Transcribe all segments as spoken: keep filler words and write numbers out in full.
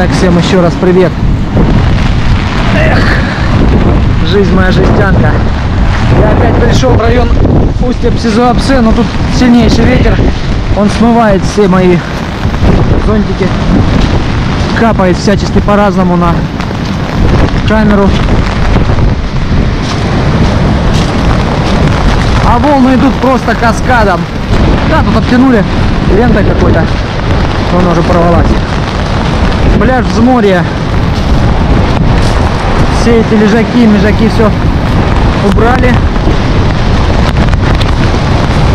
Итак, всем еще раз привет. Эх, жизнь моя жестянка. Я опять пришел в район Устья-Псизуапсе, но тут сильнейший ветер. Он смывает все мои зонтики. Капает всячески по-разному на камеру. А волны идут просто каскадом. Да, тут обтянули лентой какой-то. Она уже порвалась. Пляж с моря. Все эти лежаки, межаки, все убрали.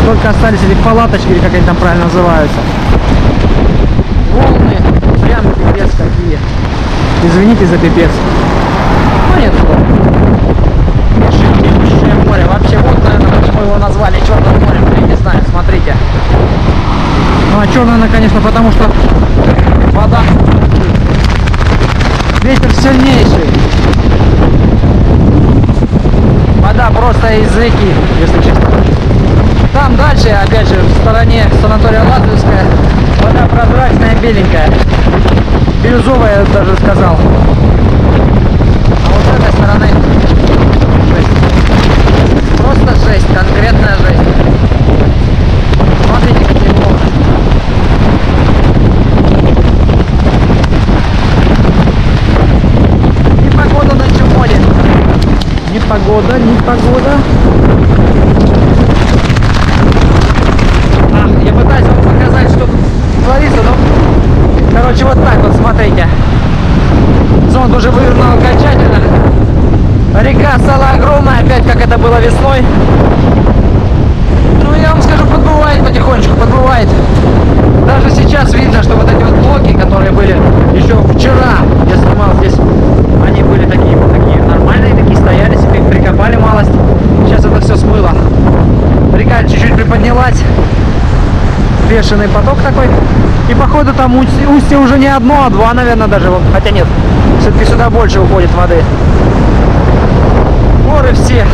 Только остались эти палаточки, или как они там правильно называются. Волны. Прям пипец какие. Извините за пипец. Ну нет. Бешеное море. Вообще вот, наверное, почему его назвали Чёрным морем. Я не знаю, смотрите. Ну а чёрное, наверное, конечно, потому что вода. Ветер сильнейший. Вода просто из реки, если честно. Там дальше, опять же, в стороне санатория Латвийская, вода прозрачная, беленькая. Бирюзовая, я даже сказал. А вот с этой стороны жесть. Просто жесть, конкретная жесть. Смотрите, какие волны. Непогода ночью в море. Непогода, непогода. Я пытаюсь вам показать, что тут творится, но... Короче, вот так вот, смотрите. Зонт уже вывернул окончательно. Река стала огромная, опять как это было весной. Ну, я вам скажу, подбывает потихонечку, подбывает. Даже сейчас видно, что вот эти вот блоки, которые были еще вчера, я снимал здесь, они были такие вот, такие нормальные, такие стояли себе, их прикопали малость. Сейчас это все смыло. Река чуть-чуть приподнялась. Бешеный поток такой. И походу там устье уже не одно, а два, наверное, даже. Хотя нет, все-таки сюда больше уходит воды. Горы все.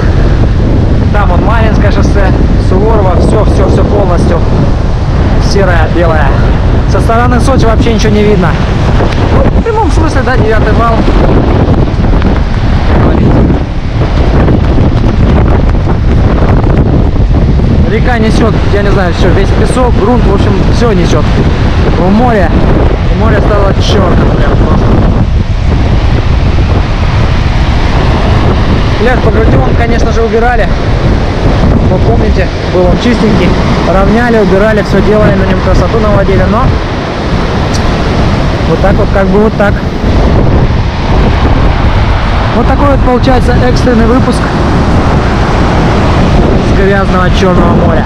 Там вот Малинское шоссе, Суворова, все-все-все полностью. Серая, белая. Со стороны Сочи вообще ничего не видно. Ну, в прямом смысле, да, девятый вал. Река несет, я не знаю, все, весь песок, грунт, в общем, все несет. В море, и море стало черным прям просто. Пляж по Грудион, конечно же, убирали. Вы помните, был он чистенький. Равняли, убирали, все делали, на нем красоту наводили, но... Вот так вот, как бы вот так. Вот такой вот получается экстренный выпуск грязного Черного моря.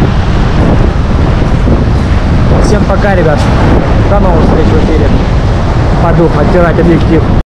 Всем пока, ребят. До новых встреч в эфире. Пойду оттирать объектив.